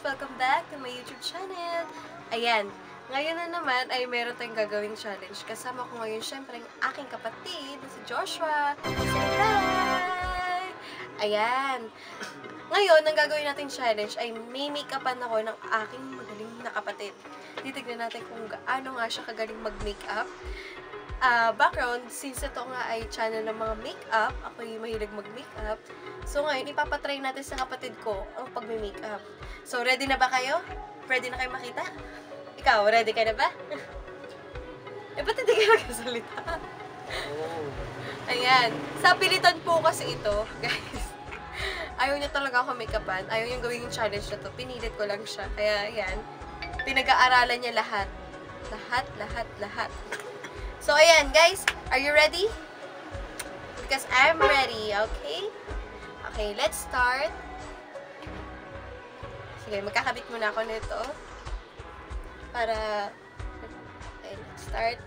guys! Welcome back to my YouTube channel! Ayan, ngayon na naman ay meron tayong gagawing challenge. Kasama ko ngayon syempre ang aking kapatid, si Joshua. Hi! Ayan! Ngayon, ang gagawin natin challenge ay may make-upan ako ng aking magaling na kapatid. Titignan natin kung gaano nga siya kagaling mag-make-up. Background, since ito nga ay channel ng mga make-up, ako yung mahilig mag-make-up. So ngayon, ipapatry natin sa kapatid ko ang pag-make-up. So, ready na ba kayo? Ready na kayo makita? Ikaw, ready ka na ba? Eh, ba't hindi kayo nagkasalita? Ayan. Sa pilitan po kasi ito, guys. Ayaw niya talaga ako make-upan. Ayaw niyang gawin yung challenge na to. Pinilit ko lang siya. Kaya, ayan. Pinag-aaralan niya lahat. Lahat. So, ayan, guys. Are you ready? Because I'm ready, okay? Okay, let's start. Sige, magkakabit muna ako nito. Para... Okay, let's start.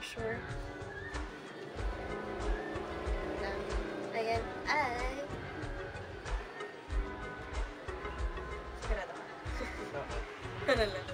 Sure. Ayan, ay... Sigurado ka. Ano lang.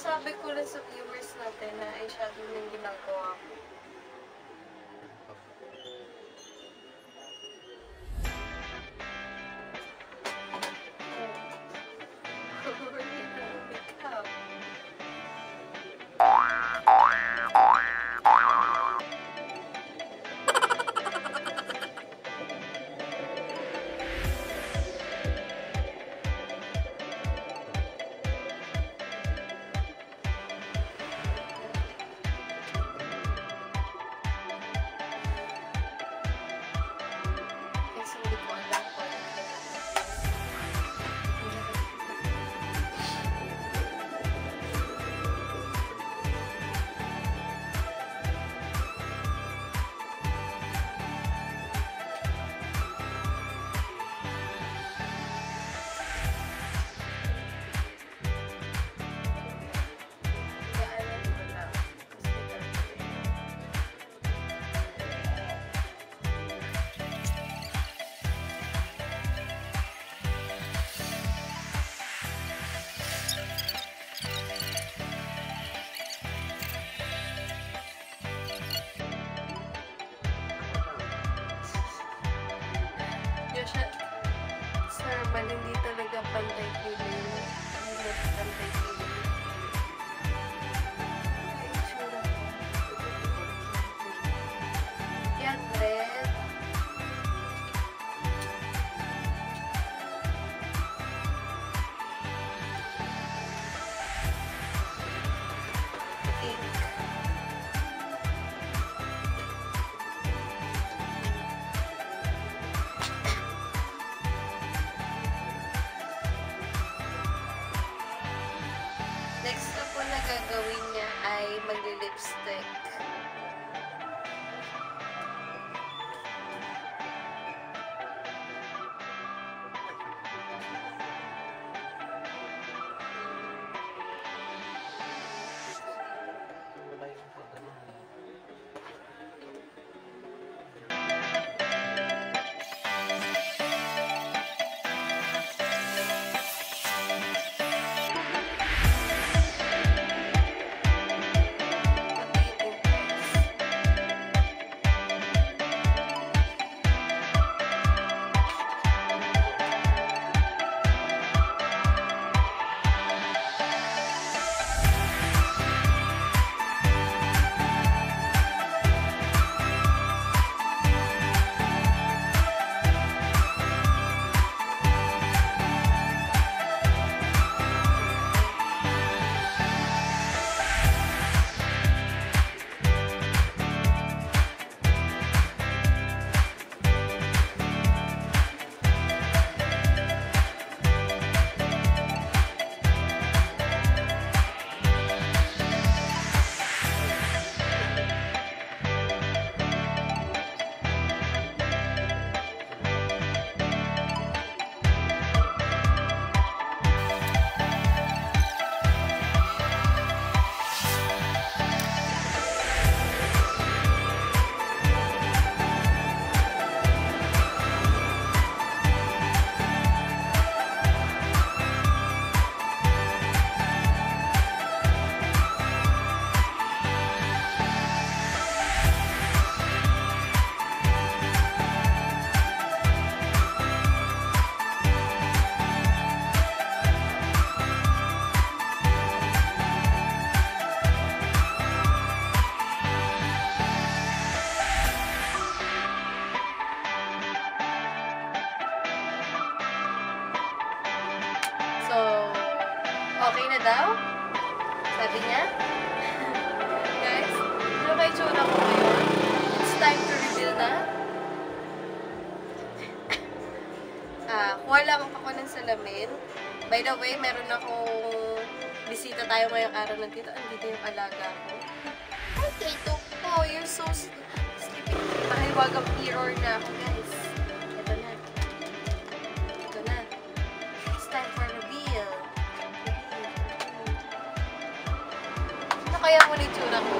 Sabi ko rin sa viewers natin na eyeshadow na yung ginagawa ko. Hindi talaga pantay-pili. Gagawin niya ay mag-lipstick. okay na daw? Sabi niya. Guys, ano ba itsura ko ngayon? It's time to reveal na. Kuha lamang ako ng salamin. By the way, meron akong bisita tayo ngayong araw ng tito. Andito yung alaga ko. Hi, Tito. Oh, you're so sleepy. Mahiwagang error na ako, guys. Ito na. Ito na. It's time for reveal. Ano kaya mo na itsura ko?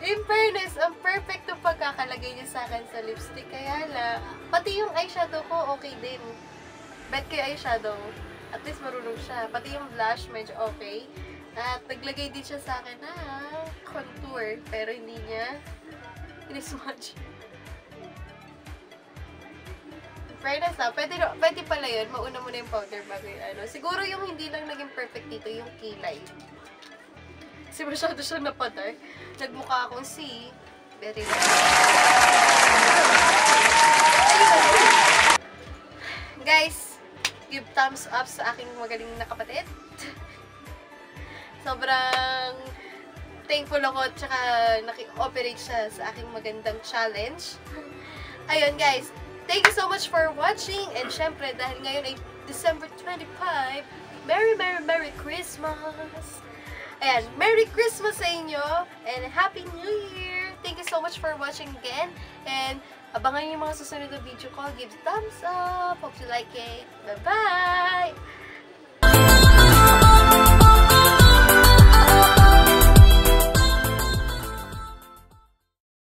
In fairness, ang perfect ng pagkakalagay niya sa akin sa lipstick. Kaya na, pati yung eyeshadow ko, okay din. Bet kayo eyeshadow. At least marunong siya. Pati yung blush, medyo okay. At naglagay din siya sa akin na contour. Pero hindi niya in-smudge. In fairness ha, pwede pala yun. Mauna muna yung powder bago yung ano. Siguro yung hindi lang naging perfect dito, yung kilay. Kasi masyado siya napadar. Nagmukha akong si very well. Guys, give thumbs up sa aking magaling na kapatid. Sobrang thankful ako at saka naki-operate siya sa aking magandang challenge. Ayun guys, thank you so much for watching. And syempre, dahil ngayon ay December 25, Merry Merry Merry Christmas! Ayan, Merry Christmas sa inyo and Happy New Year! Thank you so much for watching again and abangan yung mga susunod na video ko. Give thumbs up! Hope you like it! Bye-bye!